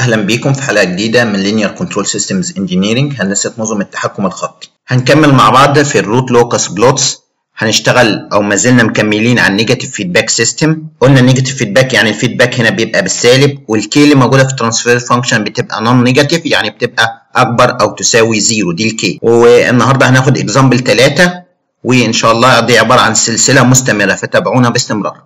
اهلا بيكم في حلقه جديده من لينير كنترول سيستمز انجينيرنج، هندسه نظم التحكم الخطي. هنكمل مع بعض في الروت لوكس بلوتس. هنشتغل او ما زلنا مكملين عن نيجاتيف فيدباك سيستم. قلنا نيجاتيف فيدباك يعني الفيدباك هنا بيبقى بالسالب، والكي اللي موجوده في الترانسفير فانكشن بتبقى نون نيجاتيف، يعني بتبقى اكبر او تساوي زيرو، دي الكي. والنهارده هناخد اكزامبل 3، وان شاء الله دي عباره عن سلسله مستمره، فتابعونا باستمرار.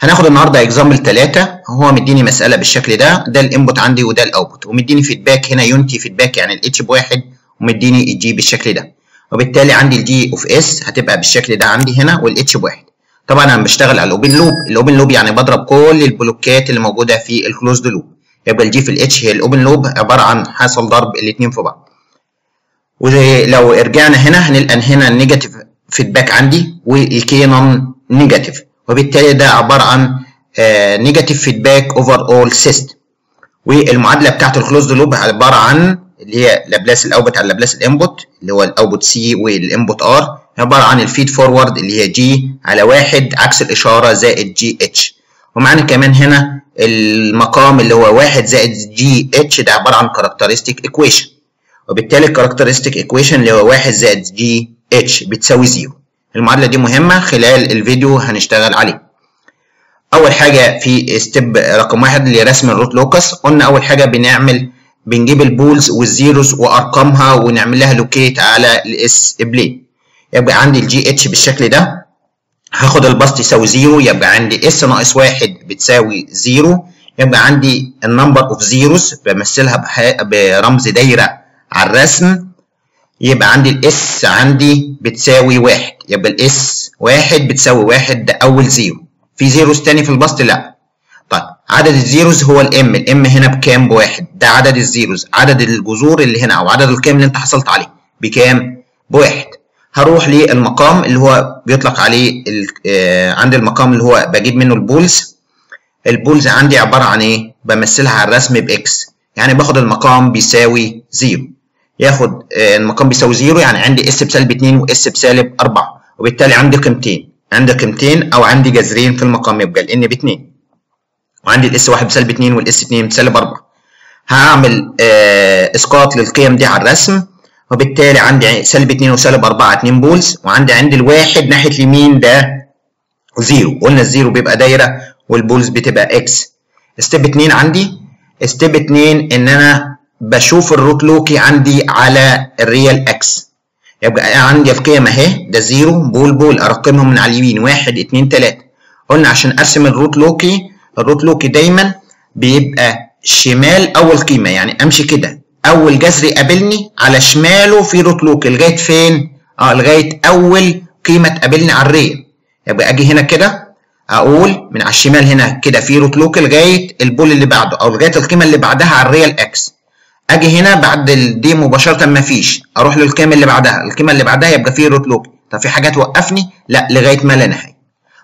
هناخد النهارده اكزامبل 3. هو مديني مساله بالشكل ده، ده الانبوت عندي وده الاوتبوت، ومديني فيدباك هنا يونتي فيدباك يعني الاتش بواحد، ومديني الجي بالشكل ده، وبالتالي عندي الجي اوف اس هتبقى بالشكل ده عندي هنا، والاتش بواحد. طبعا انا بشتغل على الاوبن لوب. الاوبن لوب يعني بضرب كل البلوكات اللي موجوده في الكلوزد لوب، يبقى الجي في الاتش هي الاوبن لوب، عباره عن حصل ضرب الاثنين في بعض. ولو رجعنا هنا هنلقى هنا النيجاتيف فيدباك عندي والكي نون نيجاتيف، وبالتالي ده عباره عن نيجاتيف فيدباك اوفر اول سيستم. والمعادله بتاعت الكلوزد لوب عباره عن اللي هي لابلاس الاوبوت على لابلاس الانبوت، اللي هو الاوبوت سي والانبوت ار، عباره عن الفيد فورورد اللي هي جي على 1 عكس الاشاره زائد جي اتش. ومعانا كمان هنا المقام اللي هو 1 زائد جي اتش، ده عباره عن كاركترستيك ايكويشن، وبالتالي الكاركترستيك ايكويشن اللي هو 1 زائد جي اتش بتساوي 0. المعادلة دي مهمة، خلال الفيديو هنشتغل عليه. أول حاجة في ستيب رقم 1 لرسم الروت لوكس، قلنا أول حاجة بنجيب البولز والزيروز وأرقامها ونعمل لها لوكيت على الاس بلين. يبقى عندي الجي اتش بالشكل ده، هاخد الباس تساوي 0، يبقى عندي اس ناقص 1 بتساوي 0. يبقى عندي النمبر اوف زيروز بمثلها برمز دايرة على الرسم، يبقى عندي الاس عندي بتساوي 1، يبقى الاس 1 بتساوي 1، ده اول زيرو. في زيروز تاني في البسط؟ لا. طيب عدد الزيروز هو الام هنا بكام؟ ب1، ده عدد الزيروز. عدد الجذور اللي هنا او عدد القيم اللي انت حصلت عليه بكام؟ ب1. هروح للمقام اللي هو بيطلق عليه عند المقام اللي هو بجيب منه البولز. البولز عندي عباره عن ايه؟ بمثلها على الرسم باكس، يعني باخد المقام بيساوي 0، ياخد المقام بيساوي 0، يعني عندي اس بسالب 2 واس بسالب 4، وبالتالي عندي قيمتين، او عندي جذرين في المقام، يبقى الان ب2، وعندي الاس 1 بسالب 2 والاس 2 بسالب 4. هعمل اسقاط للقيم دي على الرسم، وبالتالي عندي سالب 2 وسالب 4 2 بولز، وعندي عند الواحد ناحيه اليمين ده 0، قلنا الزيرو بيبقى دايره والبولز بتبقى اكس. ستيب 2 عندي، ستيب 2 ان انا بشوف الروت لوكي عندي على الريال اكس، يبقى عندي القيم اهي، ده 0 بول ارقمهم من على اليمين 1 2 3. قلنا عشان ارسم الروت لوكي، دايما بيبقى شمال اول قيمه، يعني امشي كده اول جذر يقابلني على شماله في روت لوكي لغايه فين؟ لغايه اول قيمه تقابلني على الريال. يبقى اجي هنا كده اقول من على الشمال هنا كده في روت لوكي لغايه البول اللي بعده او لغايه القيمه اللي بعدها على الريال اكس. اجي هنا بعد دي مباشره مفيش، اروح للقيمه اللي بعدها، يبقى فيه روت لوكي. طب في حاجه توقفني؟ لا، لغايه ما لا نهايه.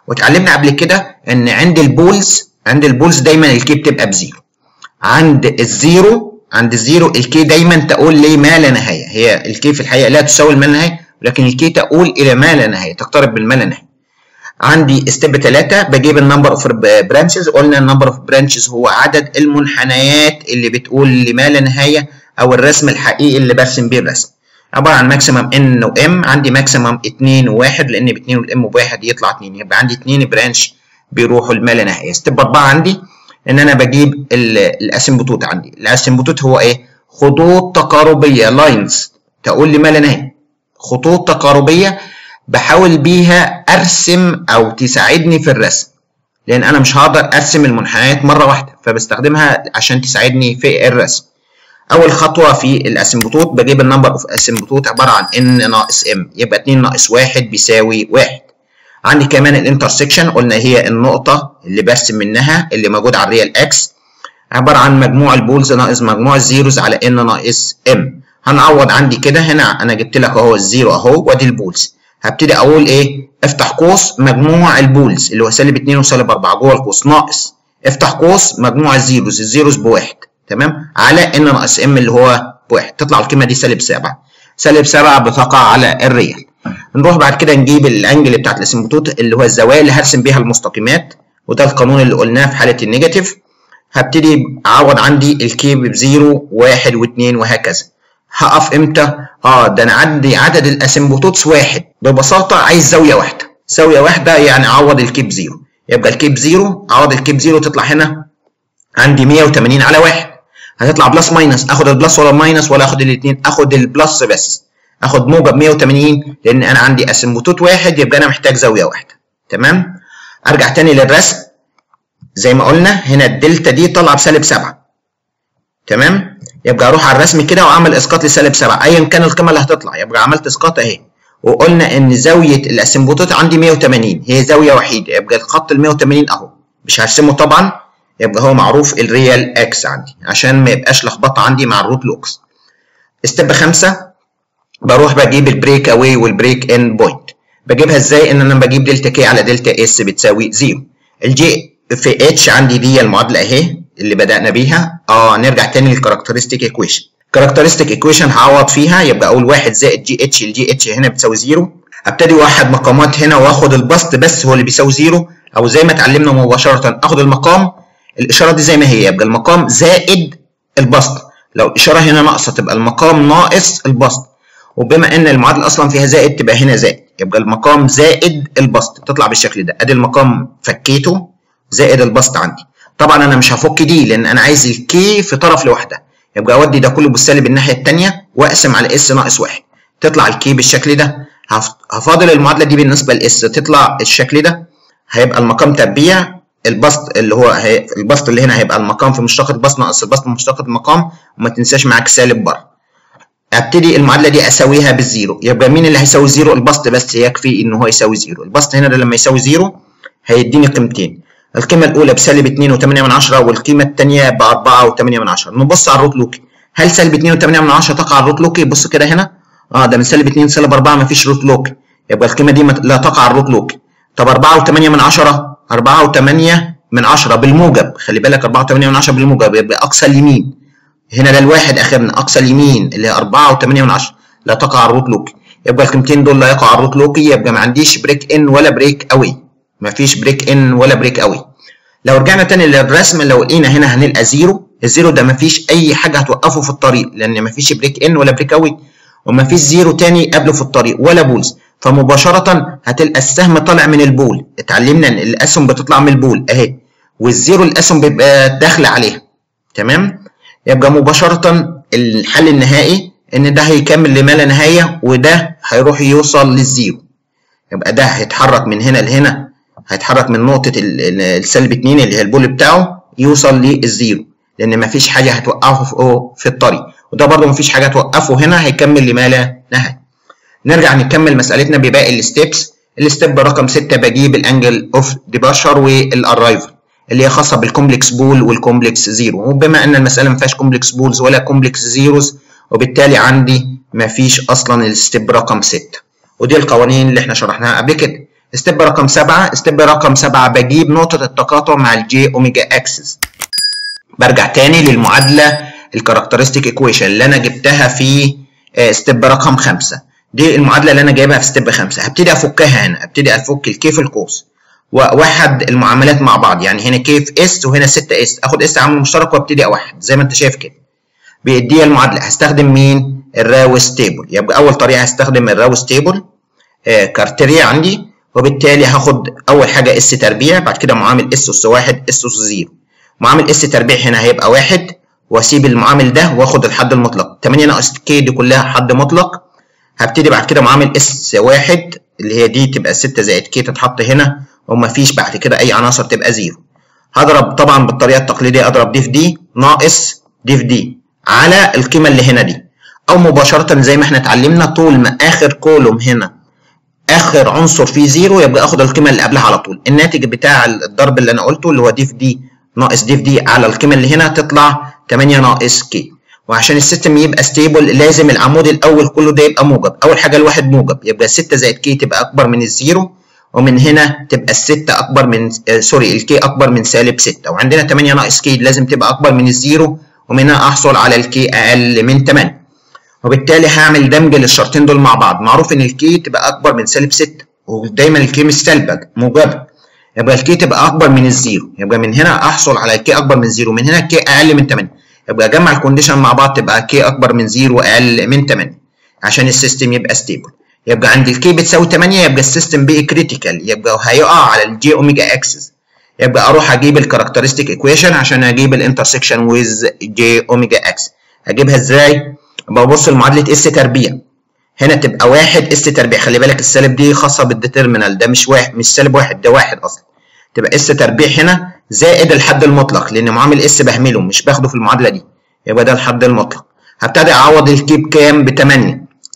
واتعلمنا قبل كده ان عند البولز، دايما الكي بتبقى بزيرو، عند الزيرو، الكي دايما تقول لي ما لا نهايه. هي الكي في الحقيقه لا تساوي الما لا نهايه، ولكن الكي تقول الى ما لا نهايه، تقترب بالما لا نهايه. عندي ستيب 3 بجيب النمبر اوف برانشز، قلنا النمبر اوف برانشز هو عدد المنحنيات اللي بتقول لما لا نهايه، او الرسم الحقيقي اللي برسم بيه الرسم، عباره عن ماكسيمم ان وام. عندي ماكسيمم 2 و1، لان ب2 والام ب1 يطلع 2، يبقى عندي 2 برانش بيروحوا لما لا نهايه. ستيب 4 عندي ان انا بجيب الاسمبوتوت. عندي الاسمبوتوت هو ايه؟ خطوط تقاربيه، لاينز تقول لما لا نهايه، خطوط تقاربيه بحاول بيها ارسم او تساعدني في الرسم، لان انا مش هقدر ارسم المنحنيات مره واحده، فبستخدمها عشان تساعدني في الرسم. اول خطوه في الاسمبوتوت بجيب النمبر اوف اسمبوتوت، عباره عن ان ناقص ام، يبقى 2 ناقص 1 بيساوي 1. عندي كمان الانترسكشن، قلنا هي النقطه اللي برسم منها اللي موجود على الريال اكس، عباره عن مجموع البولز ناقص مجموع الزيروز على ان ناقص ام. هنعوض عندي كده، هنا انا جبت لك اهو الزيرو اهو، وادي البولز. هبتدي اقول ايه؟ افتح قوس مجموع البولز اللي هو سالب 2 وسالب 4 جوه القوس، ناقص افتح قوس مجموع الزيروز، ب1 تمام، على ان ناقص ام اللي هو ب1، تطلع القيمه دي سالب 7، سالب 7 بتقع على الريال. نروح بعد كده نجيب الانجل بتاعت الاسمبوتوت اللي هو الزوايا اللي هرسم بيها المستقيمات، وده القانون اللي قلناه في حاله النيجاتيف. هبتدي اعوض عندي الكيب بزيرو واحد واثنين وهكذا. هقف امتى؟ ده انا عندي عدد الاسمبوتوتس واحد. ببساطه عايز زاويه واحده، زاويه واحده يعني اعوض الكيب زيرو، يبقى الكيب زيرو اعوض الكيب زيرو تطلع هنا عندي 180 على واحد، هتطلع بلس ماينس. اخد البلس ولا الماينس ولا اخد الاثنين؟ اخد البلس بس، اخد موجب 180 لان انا عندي اسمبوتوت واحد، يبقى انا محتاج زاويه واحده. تمام، ارجع تاني للرسم. زي ما قلنا هنا الدلتا دي طالعه بسالب 7. تمام، يبقى اروح على الرسم كده واعمل اسقاط لسالب 7 ايا كان القيمه اللي هتطلع، يبقى عملت اسقاط اهي. وقلنا ان زاويه الاسمبوتوت عندي 180، هي زاويه وحيده، يبقى الخط ال 180 اهو، مش هرسمه طبعا، يبقى هو معروف الريال اكس عندي عشان ما يبقاش لخبطه عندي مع الروت لوكس. استيب 5 بروح بجيب البريك اواي والبريك ان بوينت. بجيبها ازاي؟ ان انا بجيب دلتا كي على دلتا اس بتساوي 0. الجي في اتش عندي دي المعادله اهي اللي بدانا بيها. نرجع تاني للكاركترستيك ايكويشن. الكاركترستيك ايكويشن هعوض فيها، يبقى اقول 1 زائد جي اتش، الجي اتش هنا بتساوي 0. هبتدي اوحد مقامات هنا واخد البسط بس هو اللي بيساوي 0، او زي ما اتعلمنا مباشره اخد المقام الاشاره دي زي ما هي، يبقى المقام زائد البسط. لو الاشاره هنا ناقصه تبقى المقام ناقص البسط، وبما ان المعادله اصلا فيها زائد تبقى هنا زائد، يبقى المقام زائد البسط تطلع بالشكل ده. ادي المقام فكيته زائد البسط عندي. طبعا انا مش هفك دي لان انا عايز الكي في طرف لوحدها، يبقى اودي ده كله بالسالب الناحيه الثانيه واقسم على اس ناقص 1 تطلع الكي بالشكل ده. هفاضل المعادله دي بالنسبه لاس تطلع الشكل ده، هيبقى المقام تربيع البسط اللي هو البسط اللي هنا هيبقى المقام في مشتق البسط ناقص البسط في مشتق المقام، وما تنساش معاك سالب بره. ابتدي المعادله دي اساويها بالزيرو، يبقى مين اللي هيساوي زيرو؟ البسط بس، يكفي ان هو يساوي زيرو. البسط هنا ده لما يساوي زيرو هيديني قيمتين، القيمه الاولى بسالب 2.8 والقيمه الثانيه ب 4.8. نبص على الروت لوكي، هل سالب 2.8 تقع على الروت لوكي؟ بص كده هنا، ده من سالب 2 سالب 4 مفيش روت لوكي، يبقى القيمه دي لا تقع على الروت لوكي. طب 4.8 بالموجب، خلي بالك 4.8 بالموجب، يبقى اقصى اليمين هنا ده الواحد اخرنا، اقصى اليمين اللي هي 4.8 لا تقع على الروت لوكي، يبقى القيمتين دول لا يقع على الروت لوكي. يبقى ما عنديش بريك ان ولا بريك اوي، مفيش بريك ان ولا بريك اوي. لو رجعنا تاني للرسم لو لقينا هنا هنلقى زيرو، الزيرو ده مفيش اي حاجه هتوقفه في الطريق لان مفيش بريك ان ولا بريك اوي، ومفيش زيرو تاني قبله في الطريق ولا بولز، فمباشره هتلقى السهم طالع من البول. اتعلمنا ان الاسهم بتطلع من البول اهي، والزيرو الاسهم بيبقى داخله عليها. تمام، يبقى مباشرة الحل النهائي إن ده هيكمل لما لا نهاية، وده هيروح يوصل للزيرو. يبقى ده هيتحرك من هنا لهنا، هيتحرك من نقطة السالب 2 اللي هي البول بتاعه يوصل للزيرو، لأن مفيش حاجة هتوقفه في الطريق، وده برضه مفيش حاجة هتوقفه، هنا هيكمل لما لا نهاية. نرجع نكمل مسألتنا بباقي الستيبس. الستيب رقم 6 بجيب الأنجل أوف ديباشر والأرايفل اللي هي خاصه بالكومبلكس بول والكومبلكس زيرو، وبما ان المساله ما فيهاش كومبلكس بولز ولا كومبلكس زيروز، وبالتالي عندي ما فيش اصلا الستيب رقم 6، ودي القوانين اللي احنا شرحناها قبل كده. ستيب رقم 7، ستيب رقم 7 بجيب نقطه التقاطع مع الجي اوميجا اكسس. برجع تاني للمعادله الكاركترستيك ايكويشن اللي انا جبتها في ستيب رقم 5، دي المعادله اللي انا جايبها في ستيب 5. هبتدي افكها هنا، ابتدي افك الكي في القوس واوحد المعاملات مع بعض، يعني هنا كيف اس وهنا 6 اس، اخد اس عامل مشترك وابتدي اوحد زي ما انت شايف كده. بيديها المعادله، هستخدم مين؟ الراوس تيبل. يبقى اول طريقه هستخدم الراوس تيبل كارتيريا عندي، وبالتالي هاخد اول حاجه اس تربيع، بعد كده معامل اس اس 1 اس اس 0. معامل اس تربيع هنا هيبقى 1، واسيب المعامل ده واخد الحد المطلق 8 ناقص كي دي كلها حد مطلق. هبتدي بعد كده معامل اس 1 اللي هي دي تبقى 6 زائد كي تتحط هنا، ومفيش بعد كده اي عناصر تبقى زيرو. هضرب طبعا بالطريقه التقليديه، اضرب دي في دي ناقص دي في دي على القيمه اللي هنا دي، او مباشره زي ما احنا اتعلمنا طول ما اخر كولوم هنا اخر عنصر فيه زيرو يبقى اخد القيمه اللي قبلها على طول. الناتج بتاع الضرب اللي انا قلته اللي هو دي في دي ناقص دي في دي على القيمه اللي هنا تطلع 8 ناقص كي. وعشان السيستم يبقى ستيبل لازم العمود الاول كله ده يبقى موجب، اول حاجه الواحد موجب، يبقى 6 زائد كي تبقى اكبر من الزيرو، ومن هنا تبقى الستة أكبر من الكي أكبر من سالب 6، وعندنا 8 ناقص كي لازم تبقى أكبر من الزيرو، ومنها أحصل على الكي أقل من 8. وبالتالي هعمل دمج للشرطين دول مع بعض. معروف ان الكي تبقى اكبر من سالب 6 ودايما الكي مش سالبه موجبه، يبقى الكي تبقى اكبر من الزيرو، يبقى من هنا احصل على كي اكبر من زيرو، من هنا كي اقل من 8، يبقى اجمع الكونديشن مع بعض تبقى كي اكبر من زيرو واقل من 8 عشان السيستم يبقى ستيبل. يبقى عند الكي بتساوي 8 يبقى السيستم بقى كريتيكال، يبقى هيقع على الجي اوميجا اكسس. يبقى اروح اجيب الكاركترستيك ايكويشن عشان اجيب الانترسكشن ويز جي اوميجا اكس. اجيبها ازاي؟ ببص لمعادله اس تربيع، هنا تبقى 1 اس تربيع، خلي بالك السالب دي خاصه بالديترمينال، ده مش واحد، مش سالب واحد، ده واحد اصلا. تبقى اس تربيع هنا زائد الحد المطلق لان معامل اس بهمله مش باخده في المعادله دي، يبقى ده الحد المطلق. هبتدي اعوض الكي بكام؟ ب 8،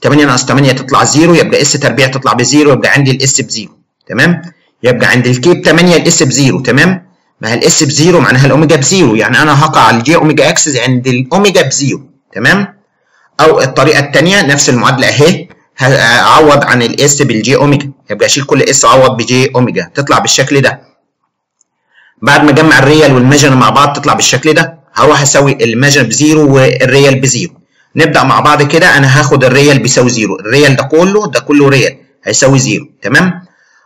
8 ناقص 8 تطلع 0، يبقى اس تربيع تطلع بزيرو، يبقى عندي الاس بزيرو. تمام، يبقى عند الكي ب 8 الاس بزيرو. تمام، ما هي الاس بزيرو معناها الاوميجا بزيرو، يعني انا هقع على الجي اوميجا اكسس عند الاوميجا بزيرو. تمام، او الطريقه الثانيه نفس المعادله اهي، هعوض عن الاس بالجي اوميجا، يبقى اشيل كل اس اعوض بجي اوميجا تطلع بالشكل ده. بعد ما اجمع الريال والماجن مع بعض تطلع بالشكل ده، هروح اسوي الماجن بزيرو والريال بزيرو. نبدا مع بعض كده، انا هاخد الريال بيساوي زيرو، الريال ده كله ريال هيساوي زيرو. تمام،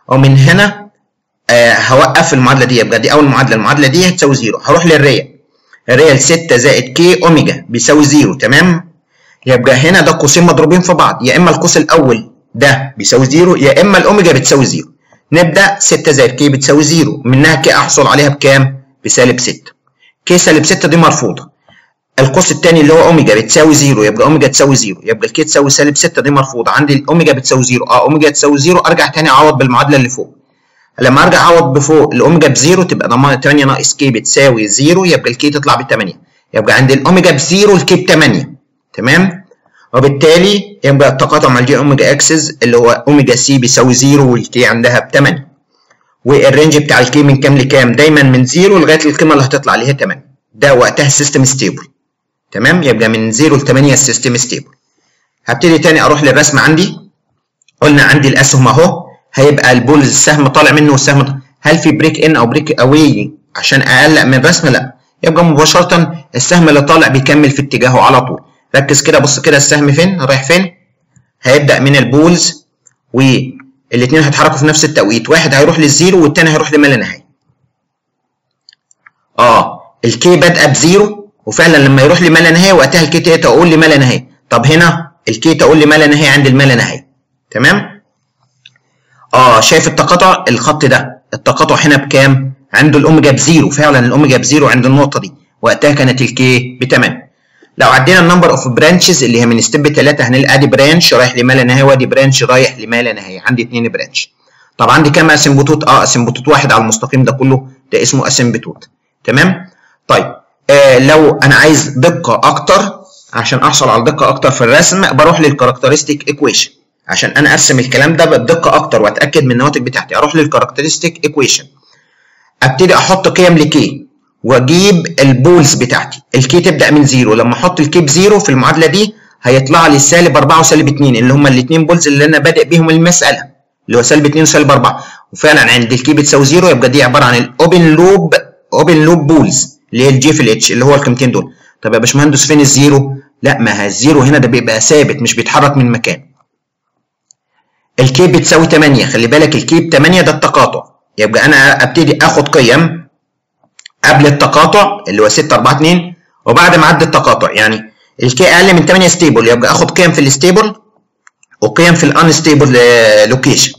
ومن هنا هوقف المعادله دي، يبقى دي اول معادله، المعادله دي هتساوي زيرو. هروح للريال، الريال 6 زائد كي اوميجا بيساوي زيرو. تمام، يبقى هنا ده قوسين مضروبين في بعض، يا اما القوس الاول ده بيساوي زيرو يا اما الاوميجا بتساوي زيرو. نبدا 6 زائد كي بتساوي زيرو، منها كي احصل عليها بكام؟ بسالب 6. كي سالب 6 دي مرفوضه، القوس الثاني اللي هو اوميجا بتساوي زيرو، يبقى اوميجا تساوي زيرو، يبقى الكي تساوي سالب 6 دي مرفوضه. عندي الاوميجا بتساوي زيرو، اوميجا تساوي زيرو، ارجع ثاني اعوض بالمعادله اللي فوق. لما ارجع اعوض بفوق الاوميجا بزيرو تبقى 8 ناقص كي بتساوي زيرو، يبقى الكي تطلع ب 8، يبقى عند الاوميجا بزيرو الكي ب 8. تمام، وبالتالي يبقى التقاطع مع الجي اوميجا اكسس اللي هو اوميجا سي بيساوي زيرو والكي عندها ب 8. والرينج بتاع الكي من كام لكام؟ دايما من زيرو لغايه القيمه اللي هتطلع اللي هي 8، ده وقتها السيستم ستيبل. تمام، يبقى من 0 ل 8 السيستم ستيبل. هبتدي تاني اروح للرسم. عندي قلنا عندي الاسهم اهو، هيبقى البول السهم طالع منه والسهم، هل في بريك ان او بريك اواي عشان اقلق من الرسم؟ لا، يبقى مباشره السهم اللي طالع بيكمل في اتجاهه على طول. ركز كده، بص كده السهم فين رايح فين، هيبدا من البولز والاثنين هيتحركوا في نفس التوقيت، واحد هيروح للزيرو والتاني هيروح لما لا نهايه. الكي بادئه بزيرو وفعلا لما يروح لما لا نهايه وقتها الكي تقول لي ما لا نهايه. طب هنا الكي تقول لي ما لا نهايه عند الما لا نهايه. تمام، شايف التقاطع الخط ده، التقاطع هنا بكام؟ عنده الاوميجا بزيرو، فعلا الاوميجا بزيرو عند النقطه دي، وقتها كانت الكي ب 8. لو عدينا النمبر اوف برانشز اللي هي من ستيب 3 هنلقى دي برانش رايح لما لا نهايه ودي برانش رايح لما لا نهايه، عندي 2 برانش. طب عندي كام اسمبوتوت؟ اسمبوتوت واحد على المستقيم ده كله، ده اسمه اسمبوتوت. تمام، طيب لو انا عايز دقه اكتر، عشان احصل على دقه اكتر في الرسم بروح للكاركترستيك ايكويشن، عشان انا ارسم الكلام ده بدقه اكتر واتاكد من النواتج بتاعتي. اروح للكاركترستيك ايكويشن، ابتدي احط قيم لكي واجيب البولز بتاعتي. الكي تبدا من زيرو، لما احط الكي بزيرو في المعادله دي هيطلع لي سالب 4 وسالب 2 اللي هما الاثنين بولز اللي انا بادئ بيهم المساله، اللي هو سالب 2 وسالب 4، وفعلا عند الكي بتساوي زيرو. يبقى دي عباره عن الاوبن لوب، اوبن لوب بولز اللي هي الجي في الاتش اللي هو القيمتين دول. طب يا باشمهندس فين الزيرو؟ لا، ما هي الزيرو هنا ده بيبقى ثابت مش بيتحرك من مكان. الكي بتساوي 8، خلي بالك الكي ب 8 ده التقاطع، يبقى انا ابتدي اخد قيم قبل التقاطع اللي هو 6 4 2 وبعد ما عدى التقاطع، يعني الكي اقل من 8 ستيبل، يبقى اخد قيم في الستيبل وقيم في الانستيبل لوكيشن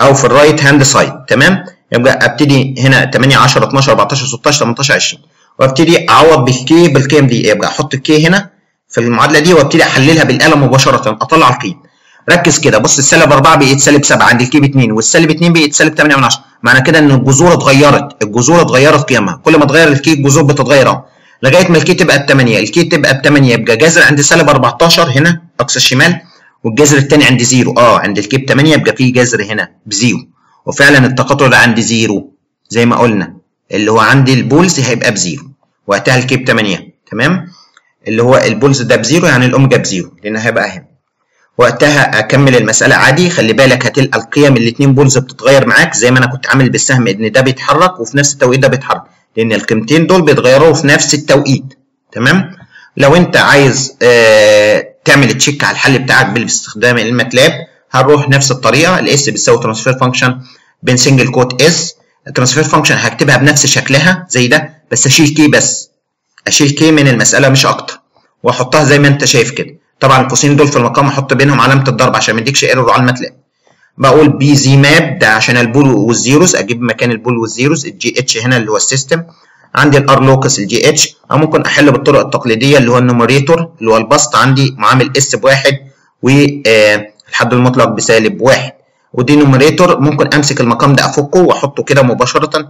او في الرايت هاند سايد. تمام، يبقى ابتدي هنا 8 10 12 14 16 18 20 وابتدي اعوض بالكي بالقيم دي، يبقى احط الكي هنا في المعادله دي وابتدي احللها بالقلم مباشره اطلع القيم. ركز كده، بص السالب 4 بقت سالب 7 عند الكي ب 2 والسالب 2 بقت سالب 8/10، معنى كده ان الجذور اتغيرت، الجذور اتغيرت قيمها، كل ما اتغير الكي الجذور بتتغير اهو لغايه ما الكي تبقى ب 8، الكي تبقى ب 8 يبقى جذر عند سالب 14 هنا اقصى الشمال، والجذر الثاني عند 0، عند الكي ب 8 يبقى في جذر هنا بزيرو، وفعلا التقاطع ده عند 0 زي ما قلنا اللي هو عند البولز هيبقى بزيرو، وقتها الكي ب 8. تمام، اللي هو البولز ده بزيرو يعني الاوميجا بزيرو لان هيبقى هنا. وقتها اكمل المساله عادي، خلي بالك هتلقى القيم الاثنين بولز بتتغير معاك زي ما انا كنت عامل بالسهم، ان ده بيتحرك وفي نفس التوقيت ده بيتحرك لان القيمتين دول بيتغيروا في نفس التوقيت. تمام، لو انت عايز تعمل تشيك على الحل بتاعك باستخدام الماتلاب. هنروح نفس الطريقه، الاس بتساوي ترانسفير فانكشن بين سنجل كوت اس. الترانسفير فانكشن هكتبها بنفس شكلها زي ده، بس اشيل كي، من المساله مش اكتر، واحطها زي ما انت شايف كده. طبعا القوسين دول في المقام احط بينهم علامه الضرب عشان ما يديكش ايرور على الماتلاب. بقول بي زي ماب ده عشان البول والزيروس، اجيب مكان البول والزيروس الجي اتش هنا اللي هو السيستم. عندي الار لوكس الجي اتش، او ممكن احل بالطرق التقليديه اللي هو النوميريتور اللي هو البسط. عندي معامل اس بواحد والحد المطلق بسالب واحد، ودي نوميريتور. ممكن امسك المقام ده افكه واحطه كده مباشره،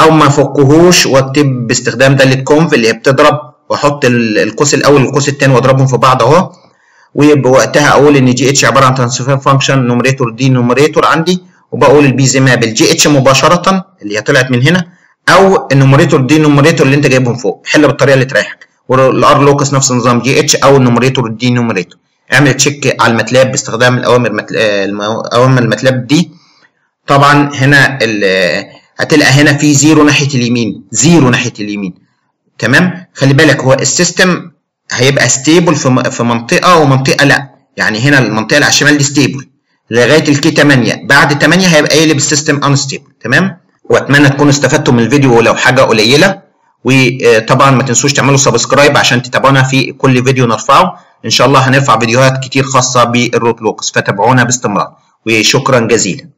او ما افكهوش واكتب باستخدام داله كونف اللي هي بتضرب، واحط القوس الاول والقوس الثاني واضربهم في بعض اهو. وبوقتها اقول ان جي اتش عباره عن ترانسفير فانكشن نوميريتور دي نوميريتور عندي، وبقول البي زي ما بالجي اتش مباشره اللي هي طلعت من هنا، او النوميريتور دي نوميريتور اللي انت جايبهم فوق. حل بالطريقه اللي تريحك. والار لوكس نفس النظام جي اتش او النوميريتور دي نوميريتور. اعمل تشيك على الماتلاب باستخدام اوامر الماتلاب دي. طبعا هنا هتلقى هنا في زيرو ناحيه اليمين، تمام. خلي بالك هو السيستم هيبقى ستيبل في منطقه ومنطقه لا، يعني هنا المنطقه اللي على الشمال دي ستيبل لغايه الكي 8، بعد 8 هيبقى قالب السيستم ان ستيبل. تمام. واتمنى تكونوا استفدتوا من الفيديو ولو حاجه قليله، وطبعا ما تنسوش تعملوا سبسكرايب عشان تتابعونا في كل فيديو نرفعه. ان شاء الله هنرفع فيديوهات كتير خاصه بالروت لوكس، فتابعونا باستمرار، وشكرا جزيلا.